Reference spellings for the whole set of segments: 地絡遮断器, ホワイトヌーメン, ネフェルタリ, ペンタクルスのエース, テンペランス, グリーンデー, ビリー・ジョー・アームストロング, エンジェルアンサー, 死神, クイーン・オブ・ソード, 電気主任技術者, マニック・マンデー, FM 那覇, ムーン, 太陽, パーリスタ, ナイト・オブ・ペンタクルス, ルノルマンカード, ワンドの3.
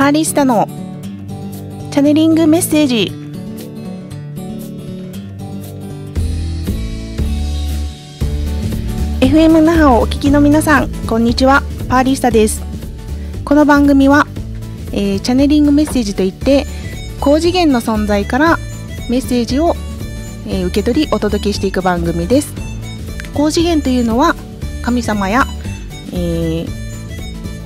パーリスタのチャネリングメッセージ。FM 那覇をお聞きの皆さん、こんにちは。パーリスタです。この番組は、チャネリングメッセージといって、高次元の存在からメッセージを、受け取りお届けしていく番組です。高次元というのは神様や、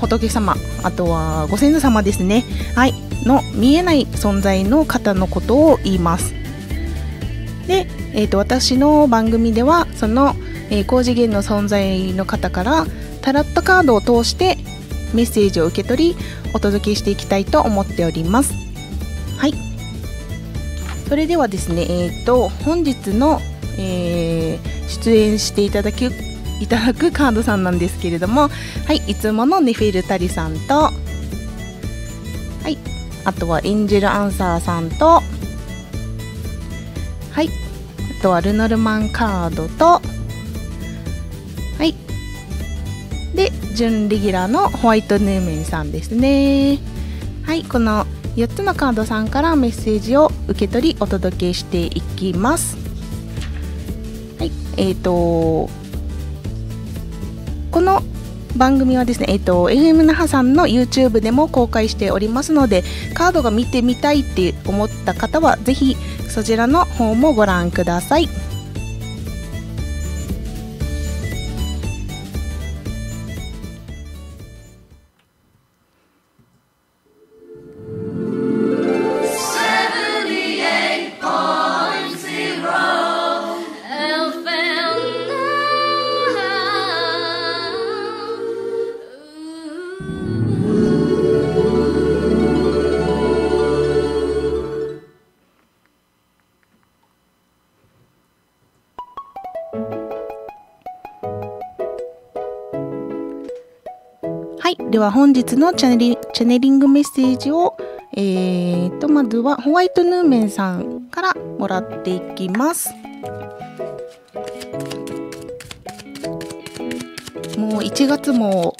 仏様、あとはご先祖様ですね、はい、の見えない存在の方のことを言います。で、私の番組ではその、高次元の存在の方からタロットカードを通してメッセージを受け取りお届けしていきたいと思っております。はい、それではですね、本日の、出演していただくカードさんなんですけれども、はい、いつものネフェルタリさんと、はい、あとはエンジェルアンサーさんと、はい、あとはルノルマンカードと、はい、で準レギュラーのホワイトヌーメンさんですね。はい、この4つのカードさんからメッセージを受け取りお届けしていきます。はい、この番組はですね、FM 那覇さんの YouTube でも公開しておりますので、カードが見てみたいって思った方はぜひそちらの方もご覧ください。では本日のチャネリングメッセージを、まずはホワイトヌーメンさんからもらっていきます。もう1月も、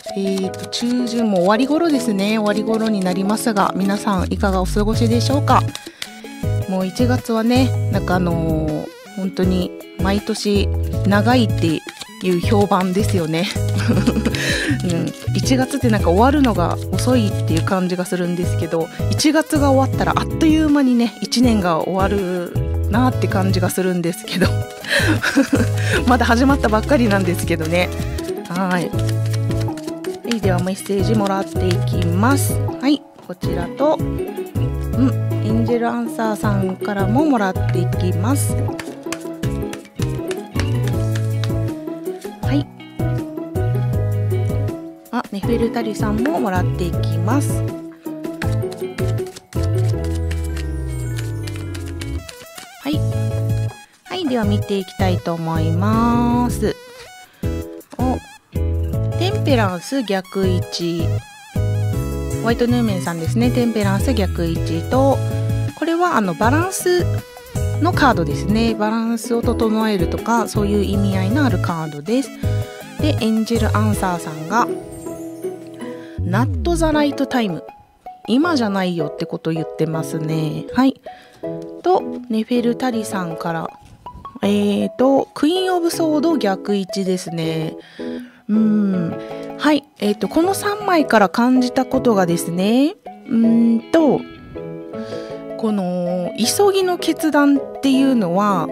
中旬も終わり頃ですね。終わり頃になりますが、皆さんいかがお過ごしでしょうか。もう1月はね、なんか本当に毎年長いっていう評判ですよね。うん、1月ってなんか終わるのが遅いっていう感じがするんですけど、1月が終わったらあっという間にね1年が終わるなって感じがするんですけどまだ始まったばっかりなんですけどね。はい、ではメッセージもらっていきます。はい、こちらと、エンジェルアンサーさんからももらっていきます。ネフェルタリさんももらっていきます。はい、はい、では見ていきたいと思います。お、テンペランス逆位置、ホワイトヌーメンさんですね。テンペランス逆位置と、これはバランスのカードですね。バランスを整えるとかそういう意味合いのあるカードです。でエンジェルアンサーさんがNot the right time、 今じゃないよってことを言ってますね。はい、とネフェルタリさんからクイーンオブソード逆位置ですね。はい、この3枚から感じたことがですね、この急ぎの決断っていうのは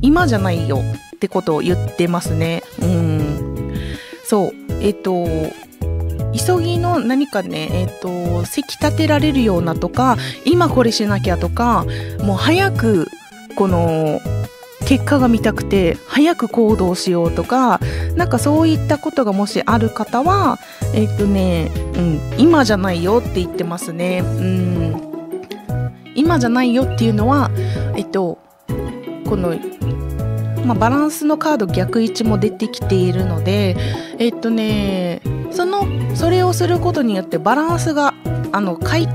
今じゃないよってことを言ってますね。そう、急ぎの何かね、せき立てられるようなとか、今これしなきゃとか、もう早くこの結果が見たくて早く行動しようとか、なんかそういったことがもしある方は今じゃないよって言ってますね。今じゃないよっていうのは、このバランスのカード逆位置も出てきているので、それをすることによってバランスが欠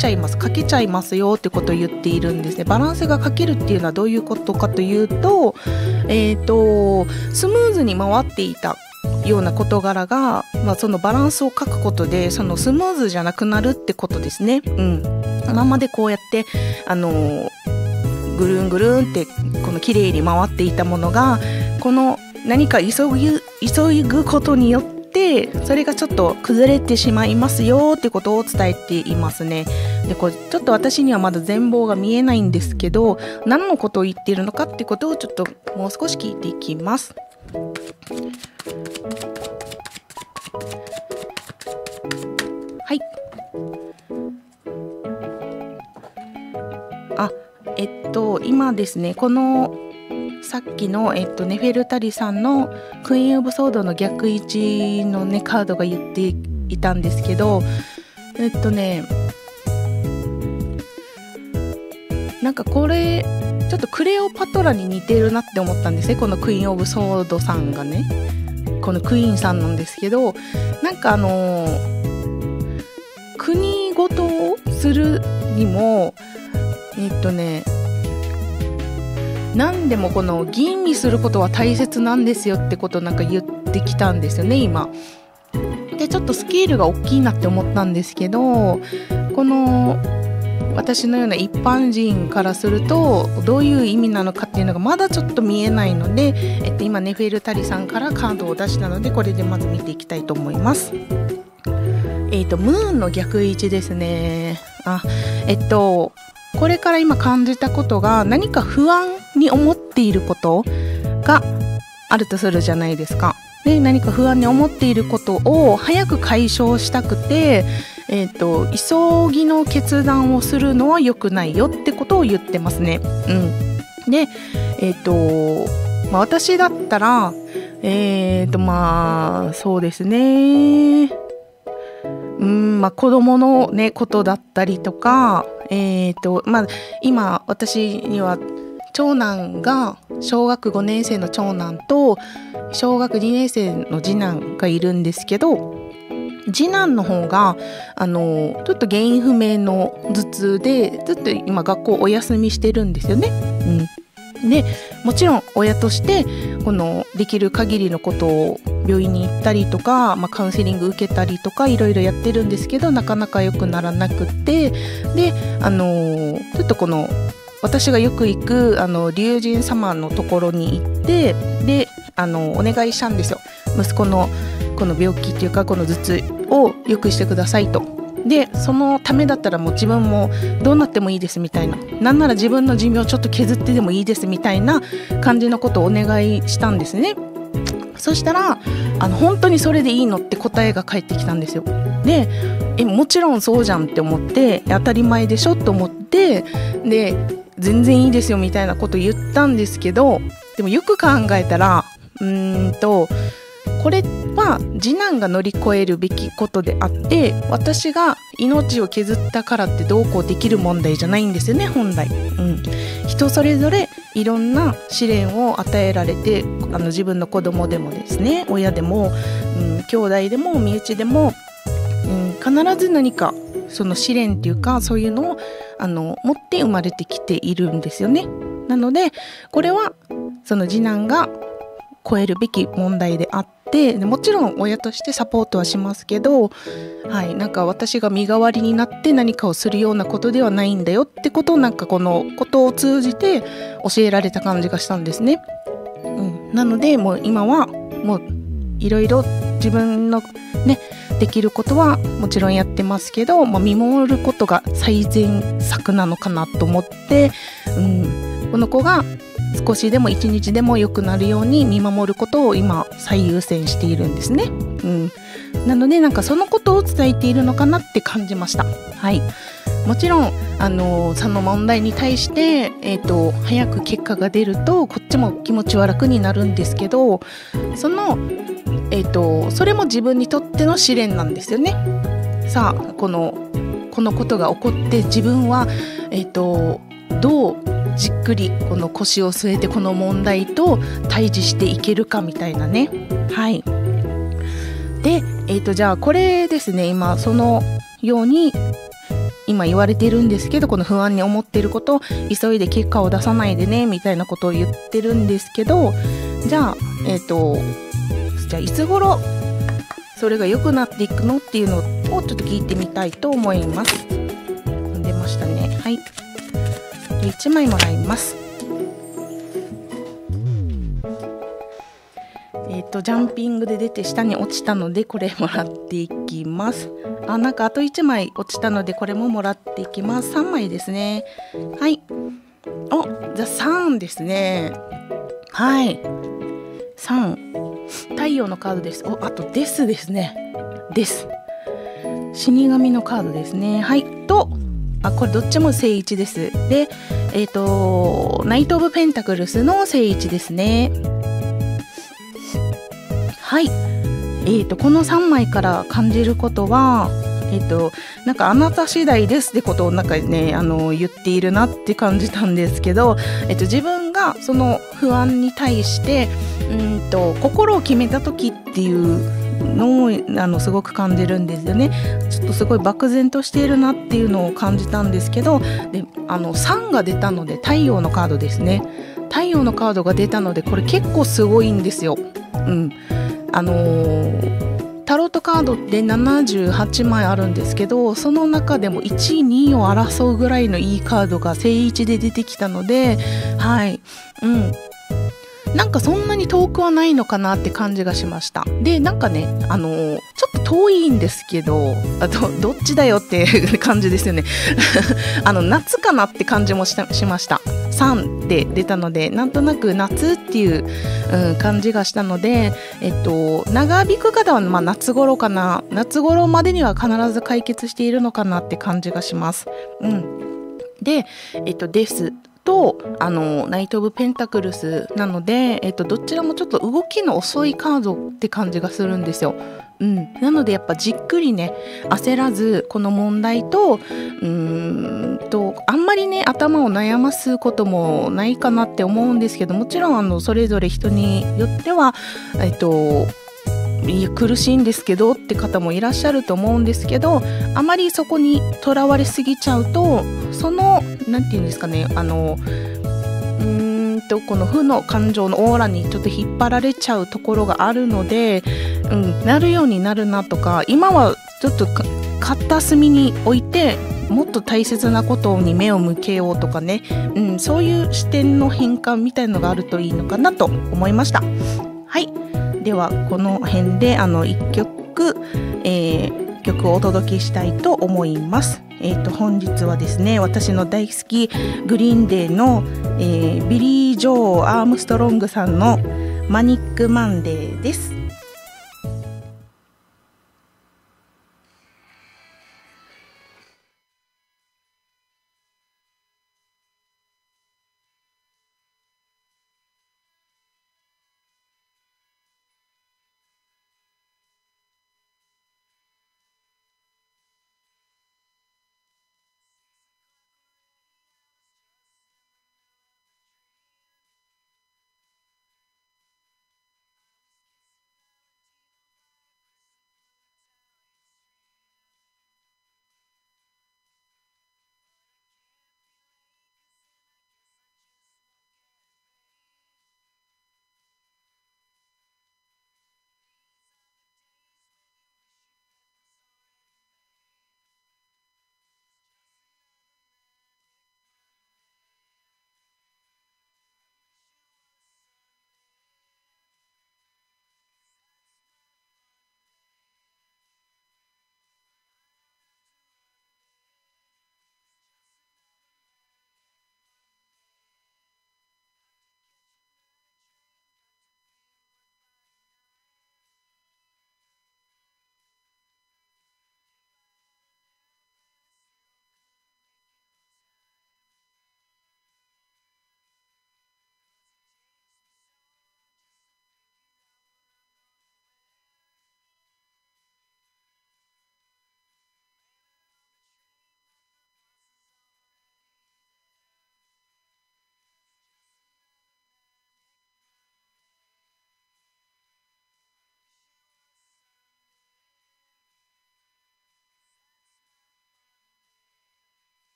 けちゃいますよってことを言っているんですね。バランスが欠けるっていうのはどういうことかというと、スムーズに回っていたような事柄が、まあ、そのバランスを書くことでそのスムーズじゃなくなるってことですね。うん、今までこうやってぐるんぐるんってこの綺麗に回っていたものが、この何か急ぐことによってそれがちょっと崩れてしまいますよってことを伝えていますね。でこれちょっと私にはまだ全貌が見えないんですけど、何のことを言っているのかってことをちょっともう少し聞いていきます。はい。あ、今ですね、このさっきの、ネフェルタリさんの「クイーン・オブ・ソード」の逆位置のねカードが言っていたんですけど、なんかこれちょっとクレオパトラに似てるなって思ったんですね、このクイーン・オブ・ソードさんがね、このクイーンさんなんですけど、なんか国ごとをするにも何でもこの吟味することは大切なんですよってことをなんか言ってきたんですよね今。でちょっとスケールが大きいなって思ったんですけど、この私のような一般人からするとどういう意味なのかっていうのがまだちょっと見えないので、今ネフェルタリさんからカードを出したのでこれでまず見ていきたいと思います。ムーンの逆位置ですね。あ、これから今感じたことが、何か不安に思っていることがあるとするじゃないですか。で何か不安に思っていることを早く解消したくて、急ぎの決断をするのは良くないよってことを言ってますね。うん、で、まあ、私だったらまあそうですね、まあ、子供の、ね、ことだったりとか。まあ、今私には長男が小学5年生の長男と小学2年生の次男がいるんですけど、次男の方がちょっと原因不明の頭痛でずっと今学校お休みしてるんですよね。うん、でもちろん親としてこのできる限りのことを病院に行ったりとか、まあ、カウンセリング受けたりとかいろいろやってるんですけど、なかなか良くならなくて、でちょっとこの私がよく行く龍神様のところに行って、でお願いしたんですよ。息子のこの病気っていうかこの頭痛を良くしてくださいと。でそのためだったらもう自分もどうなってもいいですみたいな、なんなら自分の寿命ちょっと削ってでもいいですみたいな感じのことをお願いしたんですね。そしたら本当にそれでいいのって答えが返ってきたんですよ。でもちろんそうじゃんって思って、当たり前でしょと思って、で全然いいですよみたいなこと言ったんですけど、でもよく考えたらこれは次男が乗り越えるべきことであって、私が命を削ったからってどうこうできる問題じゃないんですよね本来。うん、人それぞれいろんな試練を与えられて、自分の子供でもですね、親でも、兄弟でも身内でも、必ず何かその試練っていうかそういうのを持って生まれてきているんですよね。なのでこれはその次男が超えるべき問題であって、もちろん親としてサポートはしますけど、はい、なんか私が身代わりになって何かをするようなことではないんだよってことを、なんかこのことを通じて教えられた感じがしたんですね。うん、なのでもう今はもういろいろ自分のねできることはもちろんやってますけど、まあ、見守ることが最善策なのかなと思って、この子が少しでも一日でも良くなるように見守ることを今最優先しているんですね。うん、なのでなんかそのことを伝えているのかなって感じました。はい、もちろんその問題に対して、早く結果が出るとこっちも気持ちは楽になるんですけど、その、それも自分にとっての試練なんですよね。さあこのことが起こって自分は、どうじっくりこの腰を据えてこの問題と対峙していけるかみたいなね。はい、で、じゃあこれですね、今そのように今言われてるんですけど、この不安に思っていることを急いで結果を出さないでねみたいなことを言ってるんですけど、じゃあ。じゃあいつ頃それが良くなっていくのっていうのをちょっと聞いてみたいと思います。出ましたね。はい。で1枚もらいます。ジャンピングで出て下に落ちたのでこれもらっていきます。あ、なんかあと1枚落ちたのでこれももらっていきます。3枚ですね。はい。お、じゃあ3ですね。はい。3。太陽のカードです。お、あとですですね。です。死神のカードですね。はい。と、あ、これどっちも正位置です。で、ナイト・オブ・ペンタクルスの正位置ですね。はい。この3枚から感じることは、なんかあなた次第ですってことをなんかね、言っているなって感じたんですけど、自分がその不安に対して、心を決めた時っていう、のをすごく感じるんですよね。ちょっとすごい漠然としているなっていうのを感じたんですけど、で3が出たので太陽のカードですね。太陽のカードが出たのでこれ結構すごいんですよ。うん、タロットカードって78枚あるんですけど、その中でも1位2位を争うぐらいのいいカードが正位置で出てきたので、はい、うん。なんかそんなに遠くはないのかなって感じがしました。で、なんかね、ちょっと遠いんですけど、あと、どっちだよって感じですよね。夏かなって感じもしました。3って出たので、なんとなく夏っていう、感じがしたので、長引く方は、まあ、夏頃かな。夏頃までには必ず解決しているのかなって感じがします。うん。で、です。とナイト・オブ・ペンタクルスなので、どちらもちょっと動きの遅いカードって感じがするんですよ。うん、なのでやっぱじっくりね焦らずこの問題とあんまりね頭を悩ますこともないかなって思うんですけど、もちろんそれぞれ人によってはいや苦しいんですけどって方もいらっしゃると思うんですけど、あまりそこにとらわれすぎちゃうと、その何て言うんですかね、この負の感情のオーラにちょっと引っ張られちゃうところがあるので、うん、なるようになるなとか、今はちょっと片隅に置いてもっと大切なことに目を向けようとかね、うん、そういう視点の変換みたいのがあるといいのかなと思いました。はい。ではこの辺で1曲、曲をお届けしたいと思います。本日はですね、私の大好きグリーンデーの、ビリー・ジョー・アームストロングさんの「マニック・マンデー」です。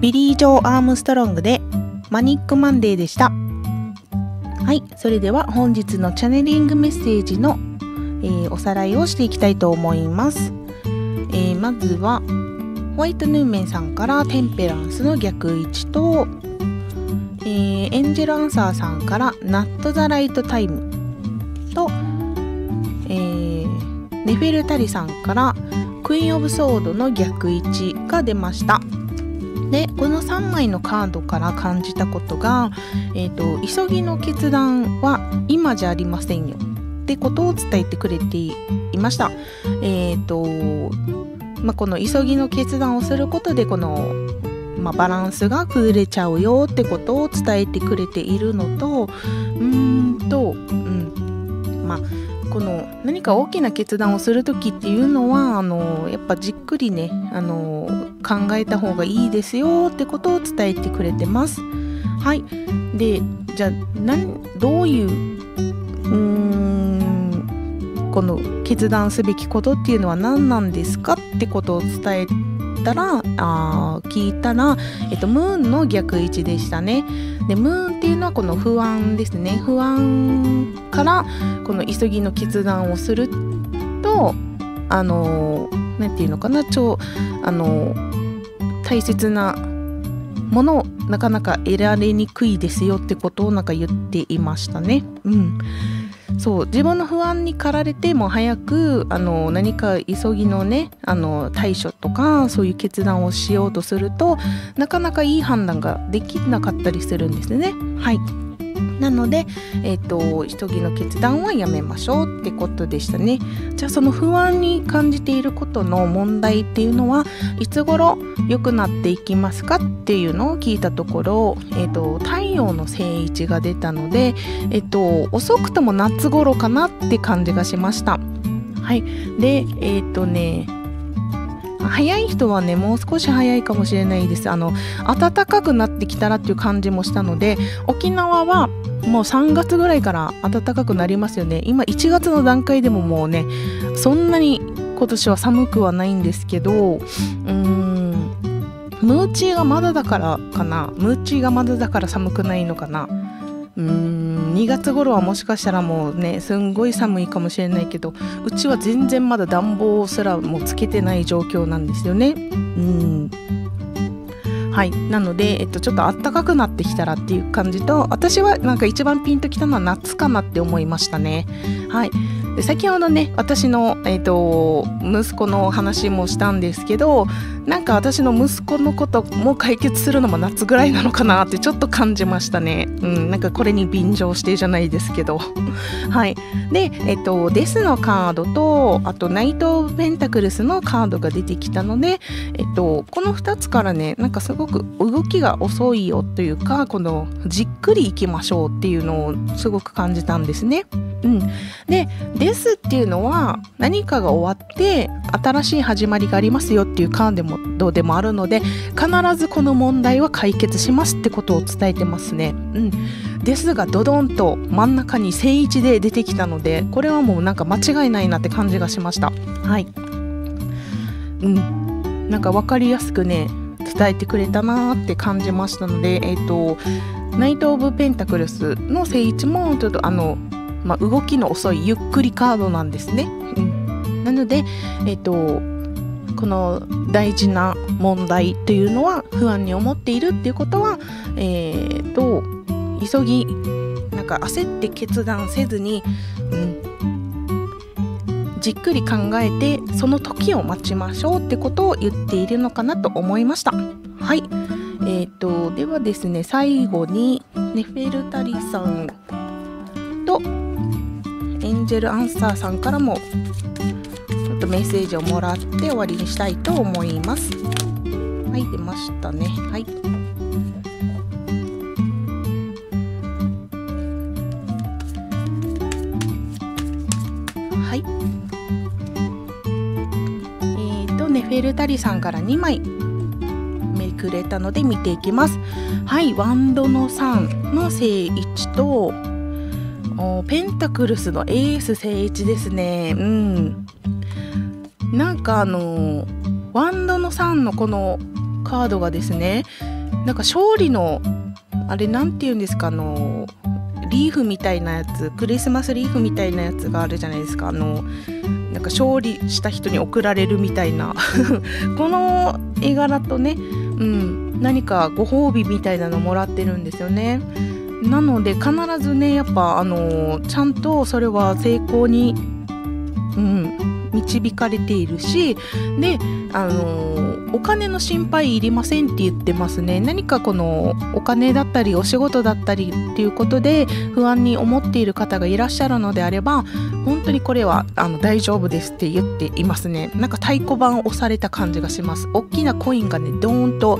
ビリー・ジョー・アームストロングでマニックマンデーでした。はい、それでは本日のチャネリングメッセージの、おさらいをしていきたいと思います。まずはホワイトヌーメンさんからテンペランスの逆位置と、エンジェルアンサーさんからナット・ザ・ライト・タイムと、ネフェルタリさんからクイーン・オブ・ソードの逆位置が出ました。でこの3枚のカードから感じたことが、急ぎの決断は今じゃありませんよってことを伝えてくれていました。この急ぎの決断をすることでこの、バランスが崩れちゃうよってことを伝えてくれているのと、この何か大きな決断をする時っていうのはやっぱじっくりね考えた方がいいですよってことを伝えてくれてます。はい、でじゃあどういうこの決断すべきことっていうのは何なんですかってことを伝えたら聞いたら、ムーンの逆位置でしたね。でムーンっていうのはこの不安ですね。不安からこの急ぎの決断をするとなんていうのかな、大切なものをなかなか得られにくいですよってことを言っていましたね。そう、自分の不安に駆られても早く何か急ぎのね対処とかそういう決断をしようとするとなかなかいい判断ができなかったりするんですね。はい、なので、急ぎの決断はやめましょうってことでしたね。じゃあその不安に感じていることの問題っていうのはいつ頃良くなっていきますかっていうのを聞いたところ、太陽の正位置が出たので、遅くとも夏頃かなって感じがしました。はい、で早い人はねもう少し早いかもしれないです。暖かくなってきたらっていう感じもしたので、沖縄はもう3月ぐらいから暖かくなりますよね。今1月の段階でももうねそんなに今年は寒くはないんですけど、ムーチーがまだだからかな、ムーチーがまだだから寒くないのかな。2月頃はもしかしたらもうねすんごい寒いかもしれないけど、うちは全然まだ暖房すらもうつけてない状況なんですよね。はい、なので、ちょっと暖かくなってきたらっていう感じと、私はなんか一番ピンときたのは夏かなって思いましたね。はい、で先ほどね私の、息子の話もしたんですけど、なんか私の息子のことも解決するのも夏ぐらいなのかなってちょっと感じましたね。なんかこれに便乗してじゃないですけどはい、で、デスのカードとあとナイト・オブ・ペンタクルスのカードが出てきたので、この2つからねなんかすごく動きが遅いよというか、このじっくり行きましょうっていうのをすごく感じたんですね。でですっていうのは何かが終わって新しい始まりがありますよっていうカードでもあるので、必ずこの問題は解決しますってことを伝えてますね。ですがドドンと真ん中に正位置で出てきたので、これはもうなんか間違いないなって感じがしました。はい、なんか分かりやすくね伝えてくれたなーって感じましたので、ナイト・オブ・ペンタクルスの正位置もちょっと動きの遅いゆっくりカードなんですね。なので、この大事な問題というのは不安に思っているっていうことは、急ぎなんか焦って決断せずに、じっくり考えてその時を待ちましょうってことを言っているのかなと思いました。はい、ではですね最後にネフェルタリさんとエンジェルアンサーさんからもちょっとメッセージをもらって終わりにしたいと思います。はい、出ましたね。はい。はい。ネフェルタリさんから2枚めくれたので見ていきます。はい、ワンドの3の正位置とペンタクルスのエース正位置ですね。うん。なんかワンドの3のこのカードがですね、なんか勝利のあれなんていうんですか、リーフみたいなやつ、クリスマスリーフみたいなやつがあるじゃないですか、なんか勝利した人に贈られるみたいなこの絵柄とね、うん、何かご褒美みたいなのもらってるんですよね。なので必ずね、やっぱちゃんとそれは成功に、うん、導かれているし、でお金の心配いりませんって言ってますね。何かこのお金だったりお仕事だったりっていうことで不安に思っている方がいらっしゃるのであれば、本当にこれは大丈夫ですって言っていますね。なんか太鼓判を押された感じがします。大きなコインがね、ドーンと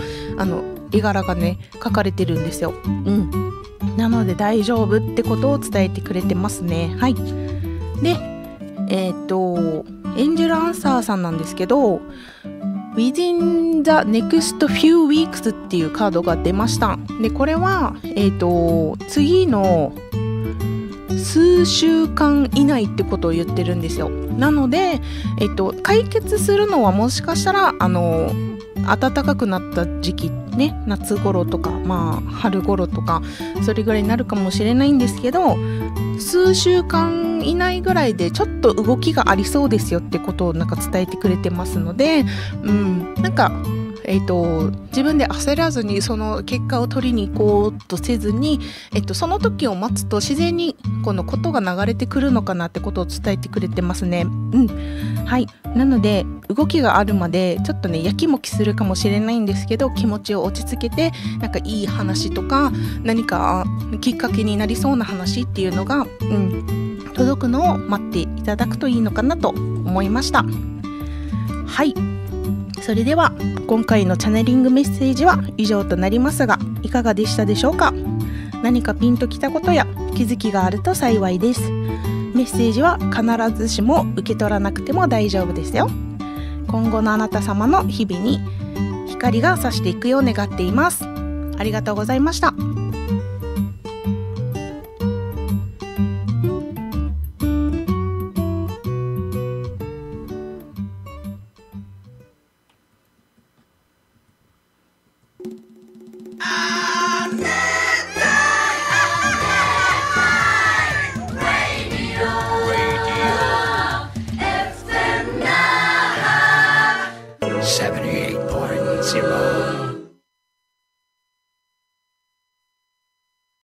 絵柄がね描かれてるんですよ、うん、なので大丈夫ってことを伝えてくれてますね。はい。でエンジェルアンサーさんなんですけど、Within the next few weeks っていうカードが出ました。で、これは、次の数週間以内ってことを言ってるんですよ。なので、解決するのはもしかしたら、暖かくなった時期ね、夏頃とか、まあ、春頃とか、それぐらいになるかもしれないんですけど、数週間以内ぐらいでちょっと動きがありそうですよってことをなんか伝えてくれてますので、うん、なんか、自分で焦らずにその結果を取りに行こうとせずに、その時を待つと自然にこのことが流れてくるのかなってことを伝えてくれてますね。うん、はい。なので動きがあるまでちょっとねやきもきするかもしれないんですけど、気持ちを落ち着けて、なんかいい話とか何かきっかけになりそうな話っていうのが、うん、届くのを待っていただくといいのかなと思いました。はい。それでは今回のチャネリングメッセージは以上となりますが、いかがでしたでしょうか。何かピンときたことや気づきがあると幸いです。メッセージは必ずしも受け取らなくても大丈夫ですよ。今後のあなた様の日々に光が差していくよう願っています。ありがとうございました。